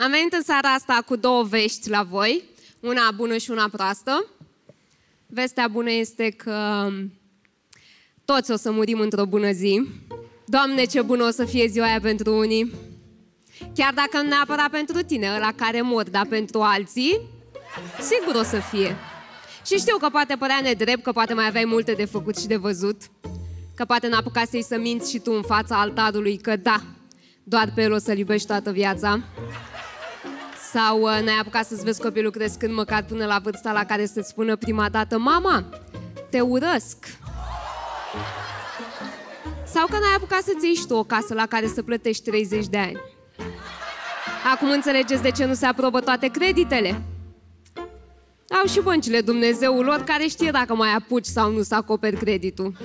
Am venit în seara asta cu două vești la voi, una bună și una proastă. Vestea bună este că toți o să murim într-o bună zi. Doamne, ce bună o să fie ziua aia pentru unii. Chiar dacă nu neapărat pentru tine, ăla care mor, dar pentru alții, sigur o să fie. Și știu că poate părea nedrept, că poate mai aveai multe de făcut și de văzut, că poate n-apuca să-i să minți și tu în fața altarului că da, doar pe el o să-l iubești toată viața. Sau n-ai apucat să-ți vezi copilul crescând măcar până la vârsta la care să-ți spună prima dată: mama, te urăsc. Sau că n-ai apucat să-ți iei și tu o casă la care să plătești 30 de ani. Acum înțelegeți de ce nu se aprobă toate creditele. Au și băncile Dumnezeul lor care știe dacă mai apuci sau nu să acoperi creditul.